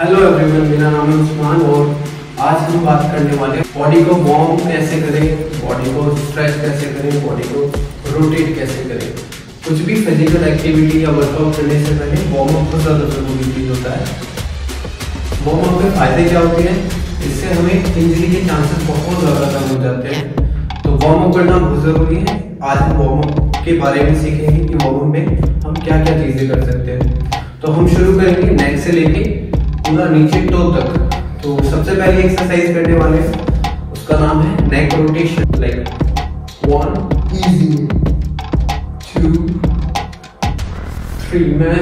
Hello everyone, मेरा नाम है उस्मान और आज हम बात करने वाले हैं बॉडी को वार्म कैसे करें, बॉडी को स्ट्रेच कैसे करें, बॉडी को रोटेट कैसे करें। कुछ भी फिजिकल एक्टिविटी या वर्कआउट करने से पहले वार्म अप बहुत ज़्यादा जरूरी चीज़ होता है। वार्म अप के फायदे क्या होते हैं, इससे हमें इंजरी के चांसेस बहुत ज़्यादा कम हो जाते हैं। तो वार्म अप करना बहुत ज़रूरी है। आज हम वार्म अप के बारे में सीखेंगे कि वार्म अप में हम क्या क्या चीज़ें कर सकते हैं। तो हम शुरू करेंगे नेक से लेके पूरा नीचे टो तक। तो सबसे पहले एक्सरसाइज करने वाले हैं, उसका नाम है नेक रोटेशन। लाइक 1 2 3। मैं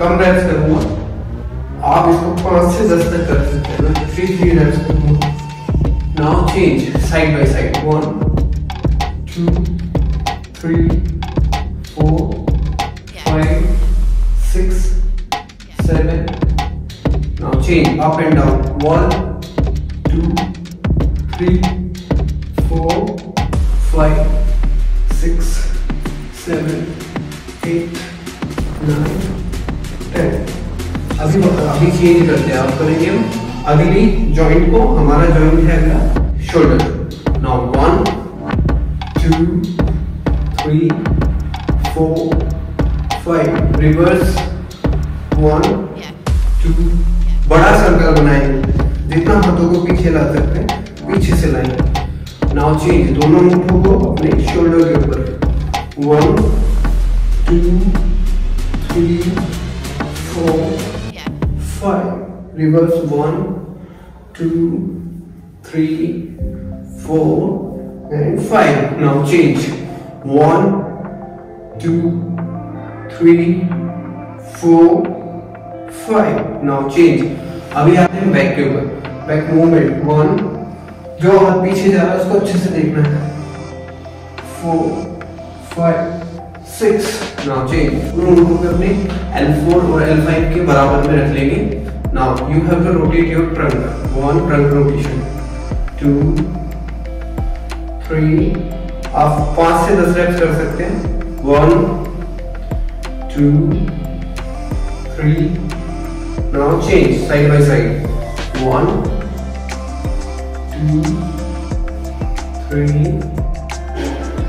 कम रेप्स करूंगा, आप इसको 5 से 10 तक कर सकते हैं। मैं 3 रेप्स करूंगा। Now change side by side, 1 2 3 4 5 6 7। Now change up and down, 1 2 3 4 5 6 7 8 9 10। अभी चेंज करते हैं। आप करेंगे हम अगली जॉइंट को, हमारा जॉइंट है अगला शोल्डर। Now 1 2 3 4 5 reverse, 1 2। बड़ा सर्कल बनाएंगे, जितना हाथों को पीछे ला सकते हैं पीछे से लाएंगे। नाउ चेंज दोनों मुट्ठों को अपने शोल्डर के ऊपर, 1 2 3 4 5 reverse, 1 2 3 4 and 5। Now change 1 2 3 4 5। Now change अभी आते हैं बैक के ऊपर, बैक मूवमेंट। 1 जो हाथ पीछे जा रहा है उसको अच्छे से देखना है, 4 5 6। नाउ चेंज उनको अपने L4 और L5 के बराबर में रख लेंगे। Now you have to rotate your trunk, 1 trunk rotation, 2 3। आप 5 से 10 रेप्स कर सकते हैं, 1 2 3। Now change side by side, 1 2 3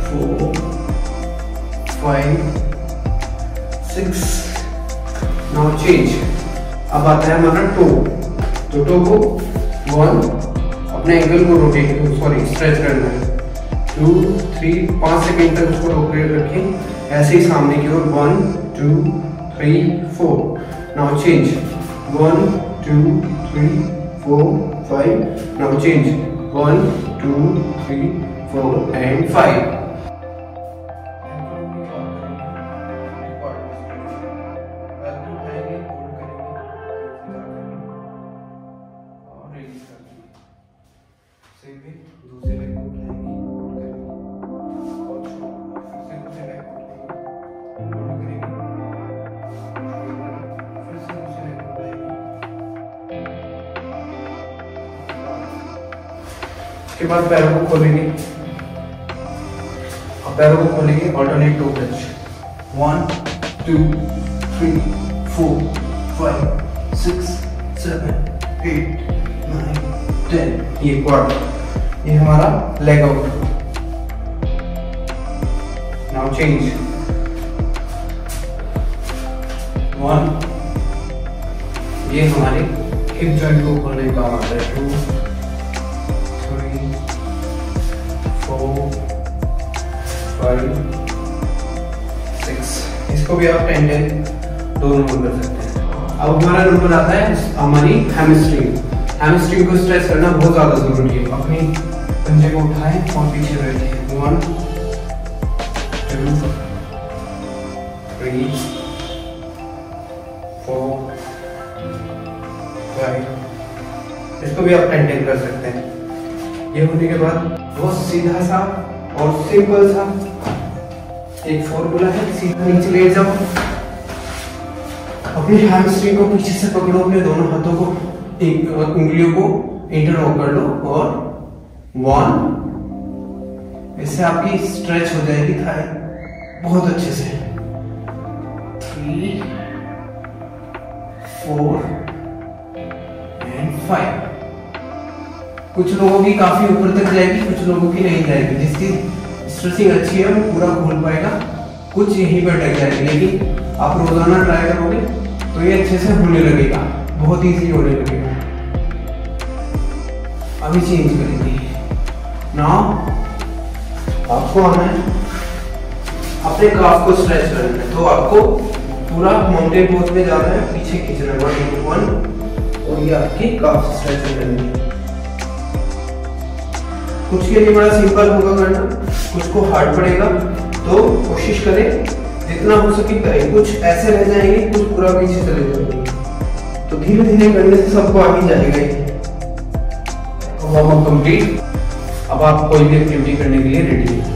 4 5 6। Now change अब आता है हमारा टो। तो टो को 1 अपने एंगल को रोटेट स्ट्रेच करना है, 2 3 5 सेकेंड तक उसको रोटेट रखें, ऐसे ही सामने की ओर, 1 2 3 4। Now change 1 2 3 4 5। Now change 1 2 3 4 and 5. उसके बाद पैरों को खोलेंगे, अब पैरों को खोलेंगे ऑल्टरनेट टो टच, 1 2 3 4 5 6 7 8 9 10। ये क्वाड, ये हमारा लेग आउट। नाउ चेंज 1, ये हमारे हिप जॉइंट को खोलने का काम आता है, 2 3 4 5 6। इसको भी आप 10 दोनों कर सकते हैं। अब हमारा नंबर आता है हमारी हैमस्ट्रिंग। हैमस्ट्रिंग को स्ट्रेच करना बहुत ज़्यादा ज़रूरी है। अपनी पंजे को उठाएं और पीछे बैठें, 1 2 3 4 5। इसको भी आप 10 कर सकते हैं। ये होने के बाद बहुत सीधा सा और सिंपल सा एक फॉर्मूला है, सीधा नीचे लेट जाओ, अपनी हैमस्ट्रिंग को पीछे से पकड़ो, अपने दोनों हाथों को उंगलियों को इंटरलॉक कर लो और 1, इससे आपकी स्ट्रेच हो जाएगी थाई बहुत अच्छे से, 3 4 फाइव। कुछ लोगों की काफी ऊपर तक जाएगी, कुछ लोगों की नहीं जाएगी। जिसकी स्ट्रेचिंग अच्छी है वो पूरा घूम पाएगा, कुछ यहीं पर टक जाएगी। लेकिन आप रोजाना ट्राई करोगे तो ये अच्छे से होने लगेगा, बहुत ईजी होने लगेगा। अभी चेंज करेंगे। नाउ आपको आना है, अपने काफ को स्ट्रेच करना है। तो आपको पूरा माउंटेन पोज में जाना है, पीछे खींचना है वन और ये आपकी काफ स्ट्रेच करनी है। कुछ के लिए बड़ा सिंपल होगा करना, कुछ को हार्ड पड़ेगा, तो कोशिश करें जितना हो सके करें। कुछ ऐसे रह जाएंगे, कुछ पूरा पीछे चले जाएंगे, तो धीरे धीरे करने से सबको आ ही जाएगा। तो वार्म अप कंप्लीट। अब आप कोई भी एक्टिविटी करने के लिए रेडी हैं।